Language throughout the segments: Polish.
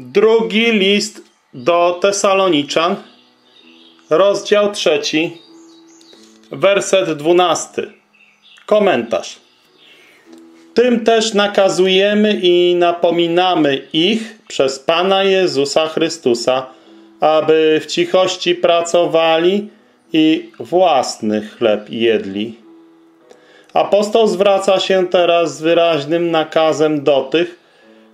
Drugi list do Tesaloniczan, rozdział 3, werset 12. Komentarz. Tym też nakazujemy i napominamy ich przez Pana Jezusa Chrystusa, aby w cichości pracowali i własny chleb jedli. Apostoł zwraca się teraz z wyraźnym nakazem do tych,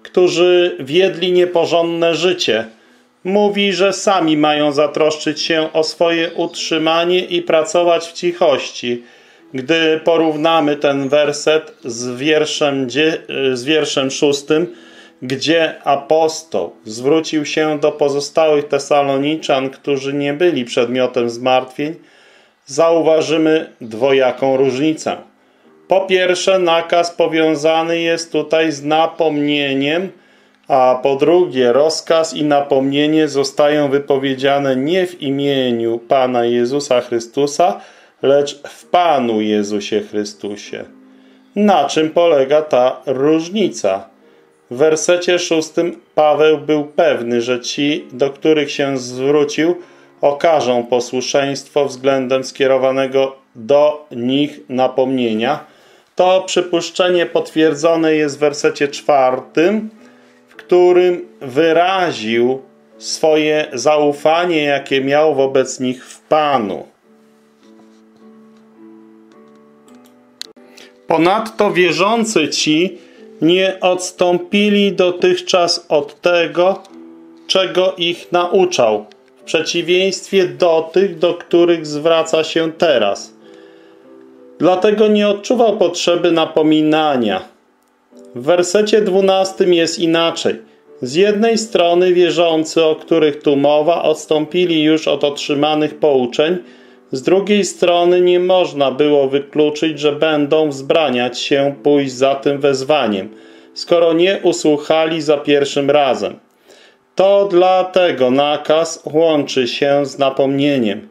którzy wiedli nieporządne życie. Mówi, że sami mają zatroszczyć się o swoje utrzymanie i pracować w cichości. Gdy porównamy ten werset z wierszem 6, gdzie apostoł zwrócił się do pozostałych Tesaloniczan, którzy nie byli przedmiotem zmartwień, zauważymy dwojaką różnicę. Po pierwsze, nakaz powiązany jest tutaj z napomnieniem, a po drugie, rozkaz i napomnienie zostają wypowiedziane nie w imieniu Pana Jezusa Chrystusa, lecz w Panu Jezusie Chrystusie. Na czym polega ta różnica? W wersecie 6 Paweł był pewny, że ci, do których się zwrócił, okażą posłuszeństwo względem skierowanego do nich napomnienia. To przypuszczenie potwierdzone jest w wersecie 4, w którym wyraził swoje zaufanie, jakie miał wobec nich w Panu. Ponadto wierzący ci nie odstąpili dotychczas od tego, czego ich nauczał, w przeciwieństwie do tych, do których zwraca się teraz. Dlatego nie odczuwał potrzeby napominania. W wersecie 12 jest inaczej. Z jednej strony wierzący, o których tu mowa, odstąpili już od otrzymanych pouczeń, z drugiej strony nie można było wykluczyć, że będą wzbraniać się pójść za tym wezwaniem, skoro nie usłuchali za pierwszym razem. To dlatego nakaz łączy się z napomnieniem.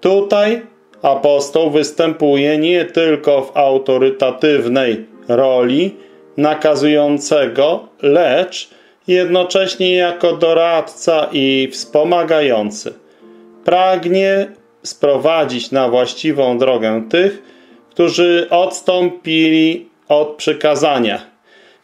Tutaj apostoł występuje nie tylko w autorytatywnej roli nakazującego, lecz jednocześnie jako doradca i wspomagający. Pragnie sprowadzić na właściwą drogę tych, którzy odstąpili od przykazania.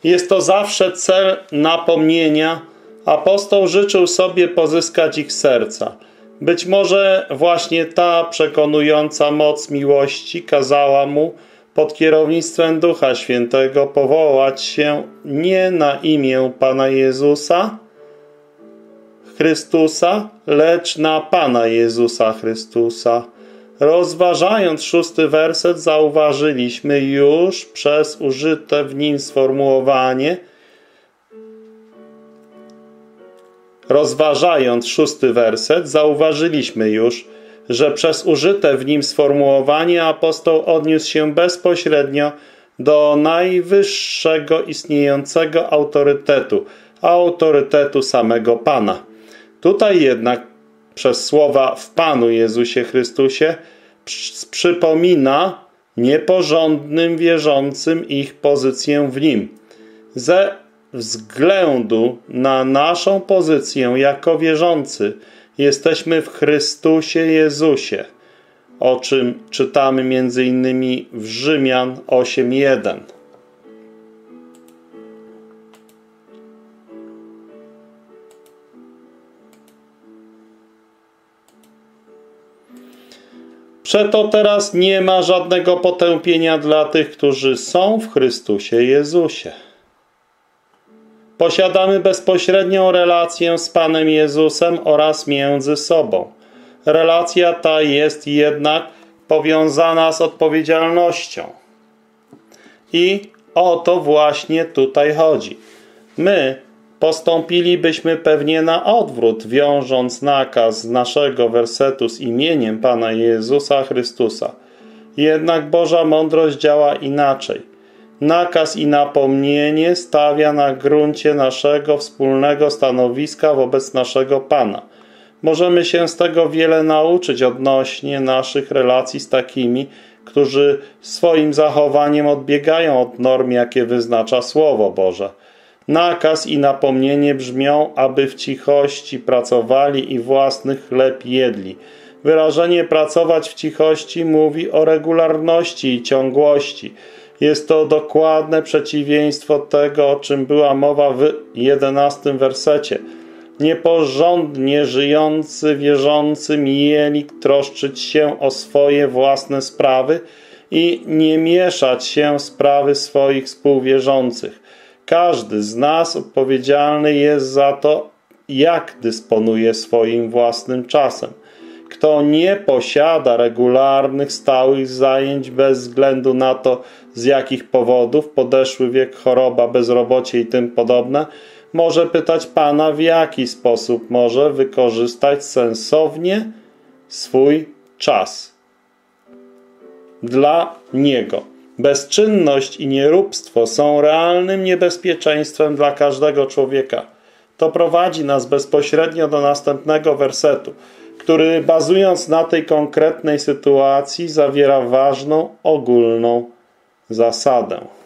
Jest to zawsze cel napomnienia. Apostoł życzył sobie pozyskać ich serca. Być może właśnie ta przekonująca moc miłości kazała mu pod kierownictwem Ducha Świętego powołać się nie na imię Pana Jezusa Chrystusa, lecz na Pana Jezusa Chrystusa. Rozważając 6 werset, zauważyliśmy już przez użyte w nim sformułowanie. Że przez użyte w nim sformułowanie apostoł odniósł się bezpośrednio do najwyższego istniejącego autorytetu samego Pana. Tutaj jednak przez słowa w Panu Jezusie Chrystusie przypomina nieporządnym wierzącym ich pozycję w Nim. Ze względu na naszą pozycję jako wierzący jesteśmy w Chrystusie Jezusie, o czym czytamy m.in. w Rzymian 8:1. Przeto teraz nie ma żadnego potępienia dla tych, którzy są w Chrystusie Jezusie. Posiadamy bezpośrednią relację z Panem Jezusem oraz między sobą. Relacja ta jest jednak powiązana z odpowiedzialnością. I o to właśnie tutaj chodzi. My postąpilibyśmy pewnie na odwrót, wiążąc nakaz z naszego wersetu z imieniem Pana Jezusa Chrystusa. Jednak Boża mądrość działa inaczej. Nakaz i napomnienie stawia na gruncie naszego wspólnego stanowiska wobec naszego Pana. Możemy się z tego wiele nauczyć odnośnie naszych relacji z takimi, którzy swoim zachowaniem odbiegają od norm, jakie wyznacza Słowo Boże. Nakaz i napomnienie brzmią, aby w cichości pracowali i własny chleb jedli. Wyrażenie pracować w cichości mówi o regularności i ciągłości. Jest to dokładne przeciwieństwo tego, o czym była mowa w 11 wersecie. Nieporządnie żyjący wierzący mieli troszczyć się o swoje własne sprawy i nie mieszać się w sprawy swoich współwierzących. Każdy z nas odpowiedzialny jest za to, jak dysponuje swoim własnym czasem. Kto nie posiada regularnych, stałych zajęć bez względu na to, z jakich powodów, podeszły wiek, choroba, bezrobocie i tym podobne, może pytać Pana, w jaki sposób może wykorzystać sensownie swój czas dla Niego. Bezczynność i nieróbstwo są realnym niebezpieczeństwem dla każdego człowieka. To prowadzi nas bezpośrednio do następnego wersetu, który bazując na tej konkretnej sytuacji zawiera ważną, ogólną zasadę.